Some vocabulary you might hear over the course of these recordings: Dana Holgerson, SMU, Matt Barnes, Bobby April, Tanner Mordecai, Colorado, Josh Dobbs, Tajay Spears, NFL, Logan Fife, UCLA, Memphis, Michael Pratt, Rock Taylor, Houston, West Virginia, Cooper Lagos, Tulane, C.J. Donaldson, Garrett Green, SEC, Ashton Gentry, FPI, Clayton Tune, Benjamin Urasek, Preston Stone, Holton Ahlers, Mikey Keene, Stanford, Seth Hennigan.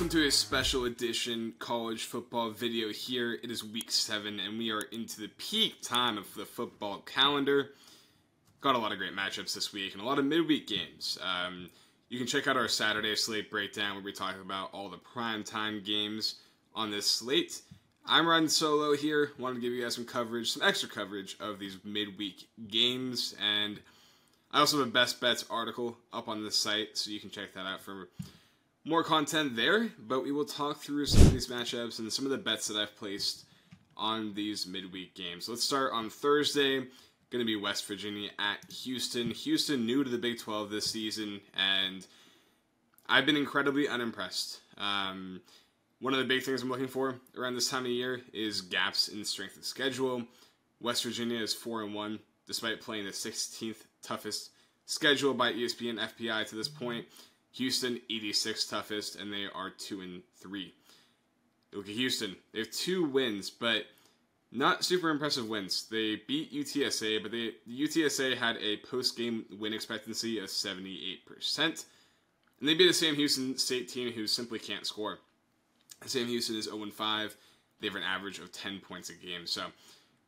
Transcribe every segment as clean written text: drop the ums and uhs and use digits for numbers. Welcome to a special edition college football video here. It is week 7 and we are into the peak time of the football calendar. Got a lot of great matchups this week and a lot of midweek games. You can check out our Saturday slate breakdown where we talk about all the primetime games on this slate. I'm riding solo here. Wanted to give you guys some coverage, some extra coverage of these midweek games. And I also have a Best Bets article up on the site, so you can check that out for more content there, but we will talk through some of these matchups and some of the bets that I've placed on these midweek games. Let's start on Thursday. Going to be West Virginia at Houston. Houston new to the Big 12 this season, and I've been incredibly unimpressed. One of the big things I'm looking for around this time of year is gaps in strength of schedule. West Virginia is 4-1, despite playing the 16th toughest schedule by ESPN FPI to this point. Houston, 86 toughest, and they are 2-3. Look at Houston. They have 2 wins, but not super impressive wins. They beat UTSA, but UTSA had a post-game win expectancy of 78%. And they beat the same Houston State team who simply can't score. The same Houston is 0-5. They have an average of 10 points a game. So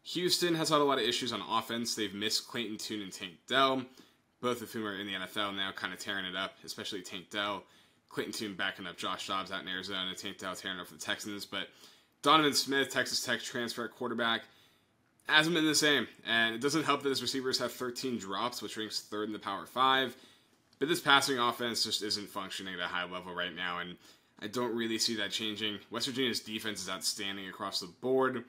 Houston has had a lot of issues on offense. They've missed Clayton Tune and Tank Dell, both of whom are in the NFL now, kind of tearing it up, especially Tank Dell. Clayton Tune backing up Josh Dobbs out in Arizona. Tank Dell tearing up the Texans. But Donovan Smith, Texas Tech transfer at quarterback, hasn't been the same. And it doesn't help that his receivers have 13 drops, which ranks 3rd in the Power 5. But this passing offense just isn't functioning at a high level right now, and I don't really see that changing. West Virginia's defense is outstanding across the board.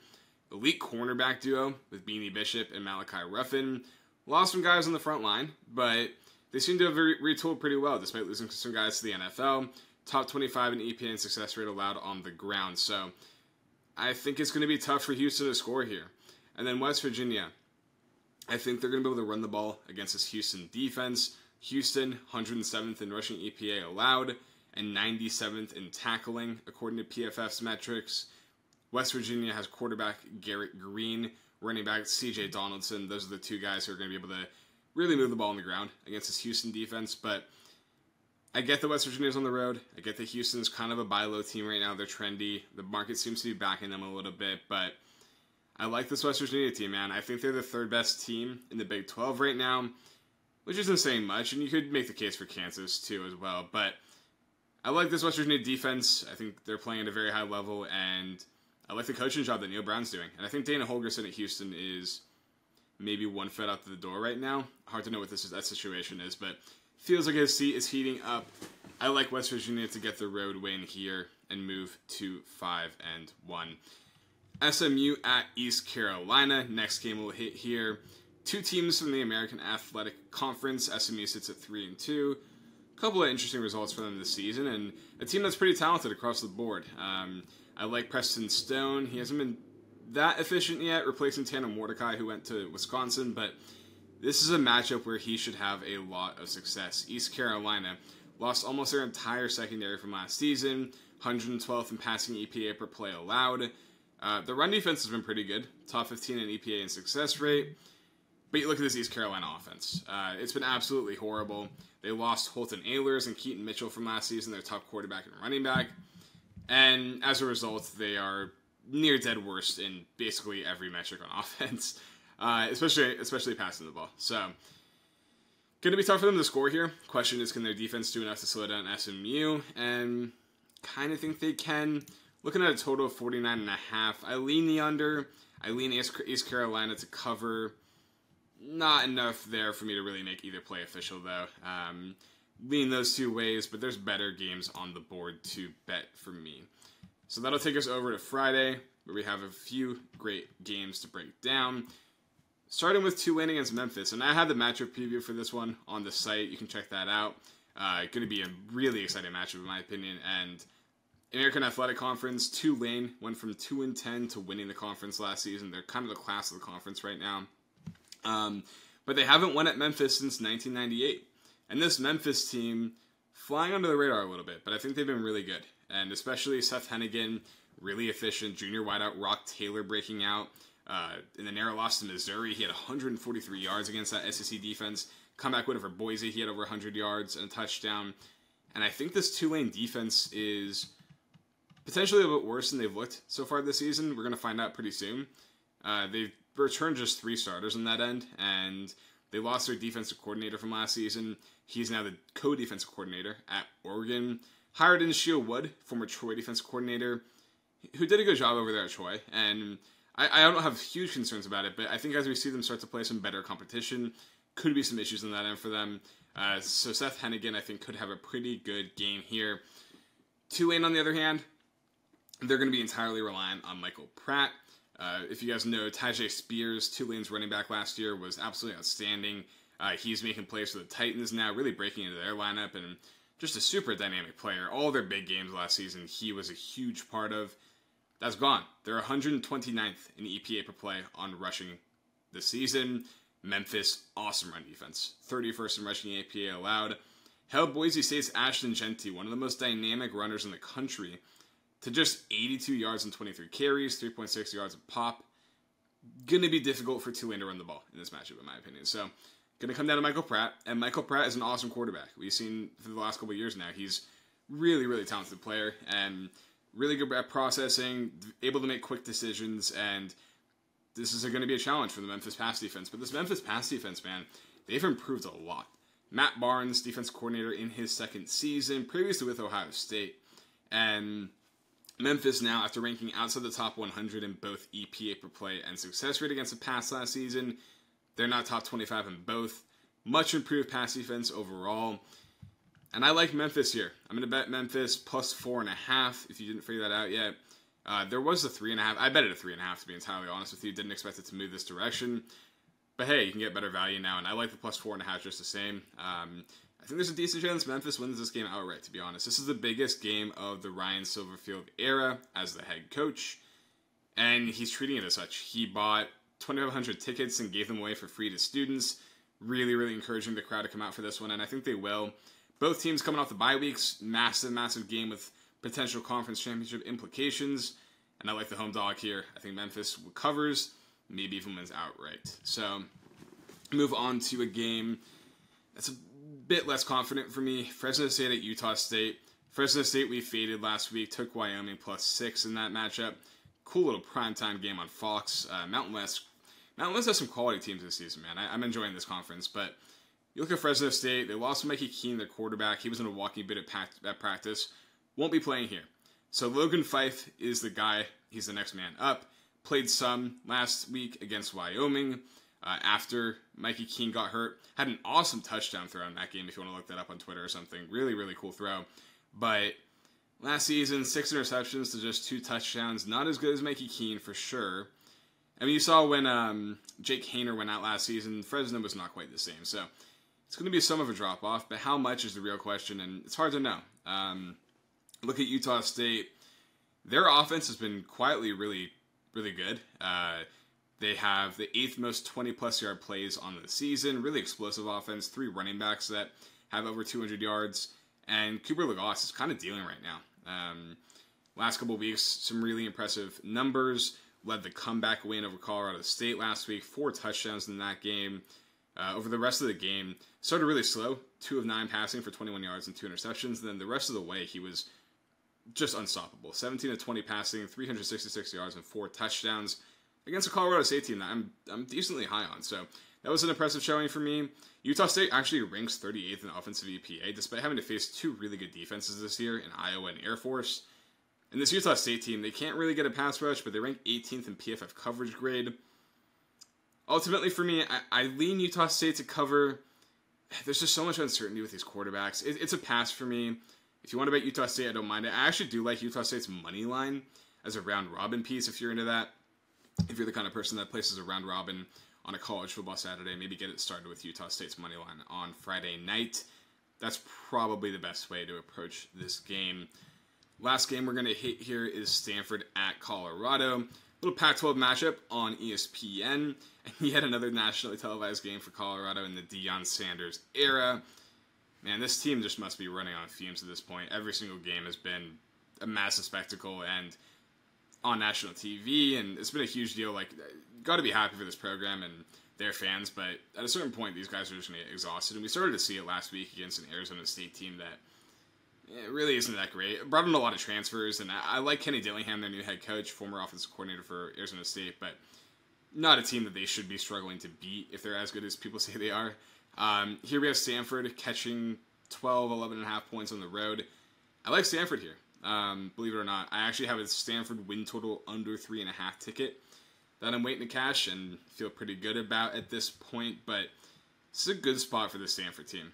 Elite cornerback duo with Beanie Bishop and Malachi Ruffin. Lost some guys on the front line, but they seem to have retooled pretty well, despite losing some guys to the NFL. Top 25 in EPA and success rate allowed on the ground. So I think it's going to be tough for Houston to score here. And then West Virginia, I think they're going to be able to run the ball against this Houston defense. Houston, 107th in rushing EPA allowed and 97th in tackling, according to PFF's metrics. West Virginia has quarterback Garrett Green, running back C.J. Donaldson. Those are the 2 guys who are going to be able to really move the ball on the ground against this Houston defense. But I get that West Virginia's on the road. I get that Houston's kind of a buy-low team right now. They're trendy. The market seems to be backing them a little bit. But I like this West Virginia team, man. I think they're the 3rd best team in the Big 12 right now, which isn't saying much. And you could make the case for Kansas, too, as well. But I like this West Virginia defense. I think they're playing at a very high level, and I like the coaching job that Neil Brown's doing. And I think Dana Holgerson at Houston is maybe 1 foot out the door right now. Hard to know what that situation is, but feels like his seat is heating up. I like West Virginia to get the road win here and move to 5-1. SMU at East Carolina. Next game will hit here. 2 teams from the American Athletic Conference. SMU sits at 3-2. A couple of interesting results for them this season, and a team that's pretty talented across the board. I like Preston Stone. He hasn't been that efficient yet, replacing Tanner Mordecai, who went to Wisconsin, but this is a matchup where he should have a lot of success. East Carolina lost almost their entire secondary from last season, 112th in passing EPA per play allowed. The run defense has been pretty good, top 15 in EPA and success rate, but you look at this East Carolina offense. It's been absolutely horrible. They lost Holton Ahlers and Keaton Mitchell from last season, their top quarterback and running back. And as a result, they are near dead worst in basically every metric on offense, especially passing the ball. So, going to be tough for them to score here. Question is, can their defense do enough to slow down SMU? And kind of think they can. Looking at a total of 49.5, I lean the under. I lean East Carolina to cover. Not enough there for me to really make either play official, though. Lean those 2 ways, but there's better games on the board to bet for me. So that'll take us over to Friday, where we have a few great games to break down. Starting with Tulane against Memphis, and I had the matchup preview for this one on the site. You can check that out. Going to be a really exciting matchup, in my opinion. And American Athletic Conference, Tulane went from 2-10 to winning the conference last season. They're kind of the class of the conference right now. But they haven't won at Memphis since 1998. And this Memphis team, flying under the radar a little bit, but I think they've been really good. And especially Seth Hennigan, really efficient. Junior wideout Rock Taylor breaking out. In the narrow loss to Missouri, he had 143 yards against that SEC defense. Comeback win over Boise, he had over 100 yards and a touchdown. And I think this Tulane defense is potentially a little bit worse than they've looked so far this season. We're going to find out pretty soon. They've returned just 3 starters on that end, and they lost their defensive coordinator from last season. He's now the co-defensive coordinator at Oregon. Hired in Sheo Wood, former Troy defensive coordinator, who did a good job over there at Troy. And I don't have huge concerns about it, but I think as we see them start to play some better competition, could be some issues on that end for them. So Seth Hennigan, I think, could have a pretty good game here. Tulane, on the other hand, they're going to be entirely reliant on Michael Pratt. If you guys know, Tajay Spears, Tulane's running back last year, was absolutely outstanding. He's making plays for the Titans now, really breaking into their lineup, and just a super dynamic player. All their big games last season, he was a huge part of. That's gone. They're 129th in EPA per play on rushing this season. Memphis, awesome run defense. 31st in rushing EPA allowed. Hell, Boise State's Ashton Gentry, one of the most dynamic runners in the country, to just 82 yards and 23 carries, 3.6 yards a pop. Going to be difficult for Tulane to run the ball in this matchup, in my opinion. So, going to come down to Michael Pratt, and Michael Pratt is an awesome quarterback. We've seen for the last couple of years now, he's really, really talented player, and really good at processing, able to make quick decisions, and this is going to be a challenge for the Memphis pass defense. But this Memphis pass defense, man, they've improved a lot. Matt Barnes, defense coordinator in his second season, previously with Ohio State, and Memphis now, after ranking outside the top 100 in both EPA per play and success rate against the pass last season, they're now top 25 in both. Much improved pass defense overall. And I like Memphis here. I'm going to bet Memphis plus 4.5 if you didn't figure that out yet. There was a 3.5. I bet it a 3.5, to be entirely honest with you. Didn't expect it to move this direction. But hey, you can get better value now, and I like the plus 4.5 just the same. I think there's a decent chance Memphis wins this game outright, to be honest. This is the biggest game of the Ryan Silverfield era as the head coach, and he's treating it as such. He bought 2,500 tickets and gave them away for free to students. Really, really encouraging the crowd to come out for this one, and I think they will. Both teams coming off the bye weeks. Massive, massive game with potential conference championship implications. And I like the home dog here. I think Memphis covers, maybe even wins outright. So, move on to a game that's a bit less confident for me. Fresno State at Utah State. Fresno State, we faded last week. Took Wyoming plus 6 in that matchup. Cool little primetime game on Fox. Mountain West. Mountain West has some quality teams this season, man. I'm enjoying this conference, but you look at Fresno State, they lost Mikey Keene, their quarterback. He was in a walking bit at practice. Won't be playing here. So Logan Fife is the guy. He's the next man up. Played some last week against Wyoming after Mikey Keene got hurt. Had an awesome touchdown throw in that game if you want to look that up on Twitter or something. Really, really cool throw. But last season, 6 interceptions to just 2 touchdowns. Not as good as Mikey Keene for sure. I mean, you saw when Jake Hayner went out last season, Fresno was not quite the same. So it's going to be some of a drop-off, but how much is the real question, and it's hard to know. Look at Utah State. Their offense has been quietly really, really good. They have the 8th most 20-plus yard plays on the season, really explosive offense, 3 running backs that have over 200 yards, and Cooper Lagos is kind of dealing right now. Last couple weeks, some really impressive numbers. Led the comeback win over Colorado State last week, 4 touchdowns in that game. Over the rest of the game, started really slow, 2 of 9 passing for 21 yards and 2 interceptions. And then the rest of the way, he was just unstoppable. 17 of 20 passing, 366 yards and 4 touchdowns against a Colorado State team that I'm decently high on. So that was an impressive showing for me. Utah State actually ranks 38th in offensive EPA, despite having to face 2 really good defenses this year in Iowa and Air Force. And this Utah State team, they can't really get a pass rush, but they rank 18th in PFF coverage grade. Ultimately, for me, I lean Utah State to cover. There's just so much uncertainty with these quarterbacks. It's a pass for me. If you want to bet Utah State, I don't mind it. I actually do like Utah State's money line as a round-robin piece if you're into that. If you're the kind of person that places a round-robin on a college football Saturday, maybe get it started with Utah State's money line on Friday night. That's probably the best way to approach this game. Last game we're going to hit here is Stanford at Colorado. Little Pac-12 matchup on ESPN, and yet another nationally televised game for Colorado in the Deion Sanders era. Man, this team just must be running on fumes at this point. Every single game has been a massive spectacle and on national TV, and it's been a huge deal. Like, got to be happy for this program and their fans, but at a certain point, these guys are just going to get exhausted, and we started to see it last week against an Arizona State team that It really isn't that great. Brought in a lot of transfers, and I like Kenny Dillingham, their new head coach, former offensive coordinator for Arizona State, but not a team that they should be struggling to beat if they're as good as people say they are. Here we have Stanford catching 11.5 points on the road. I like Stanford here, believe it or not. I actually have a Stanford win total under 3.5 ticket that I'm waiting to cash and feel pretty good about at this point, but this is a good spot for the Stanford team.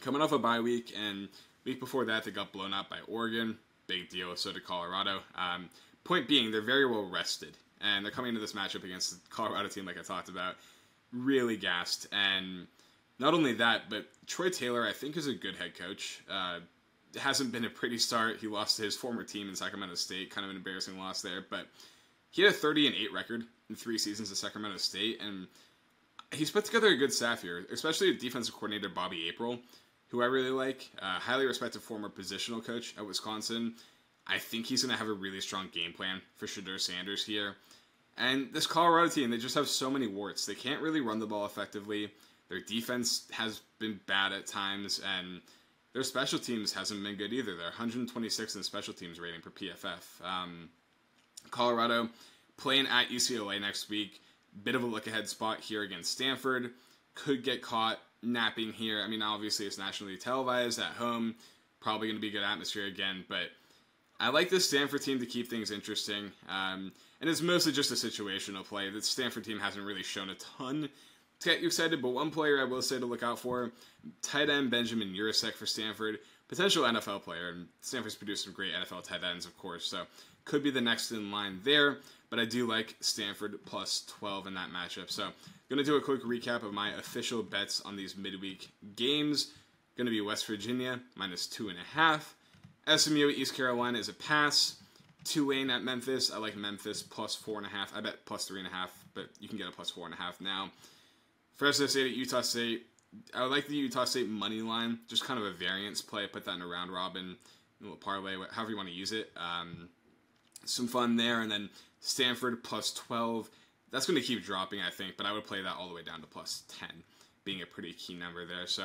Coming off a bye week, and week before that they got blown out by Oregon. Big deal, so did Colorado. Point being, they're very well rested, and they're coming into this matchup against the Colorado team like I talked about, really gassed. And not only that, but Troy Taylor, I think, is a good head coach. Hasn't been a pretty start. He lost to his former team in Sacramento State, kind of an embarrassing loss there, but he had a 30-8 record in 3 seasons at Sacramento State, and he's put together a good staff here, especially with defensive coordinator Bobby April, who I really like. Highly respected former positional coach at Wisconsin. I think he's going to have a really strong game plan for Shedeur Sanders here. And this Colorado team, they just have so many warts. They can't really run the ball effectively. Their defense has been bad at times, and their special teams hasn't been good either. They're 126 in special teams rating per PFF. Colorado playing at UCLA next week. Bit of a look-ahead spot here against Stanford. Could get caught napping here. I mean, obviously it's nationally televised at home. Probably going to be good atmosphere again, but I like this Stanford team to keep things interesting. And it's mostly just a situational play. The Stanford team hasn't really shown a ton to get you excited, but one player I will say to look out for, tight end Benjamin Urasek for Stanford, potential NFL player, and Stanford's produced some great NFL tight ends, of course, so could be the next in line there, but I do like Stanford plus 12 in that matchup. So going to do a quick recap of my official bets on these midweek games. Going to be West Virginia, minus 2.5. SMU at East Carolina is a pass. Tulane at Memphis. I like Memphis plus 4.5. I bet plus 3.5, but you can get a plus 4.5 now. Fresno State at Utah State. I would like the Utah State money line. Just kind of a variance play. Put that in a round robin, a little parlay, however you want to use it. Some fun there. And then Stanford plus 12. That's going to keep dropping, I think, but I would play that all the way down to plus 10, being a pretty key number there. So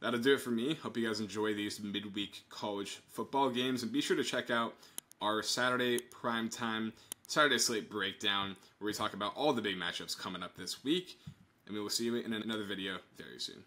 that'll do it for me. Hope you guys enjoy these midweek college football games, and be sure to check out our Saturday primetime, Saturday slate breakdown, where we talk about all the big matchups coming up this week, and we will see you in another video very soon.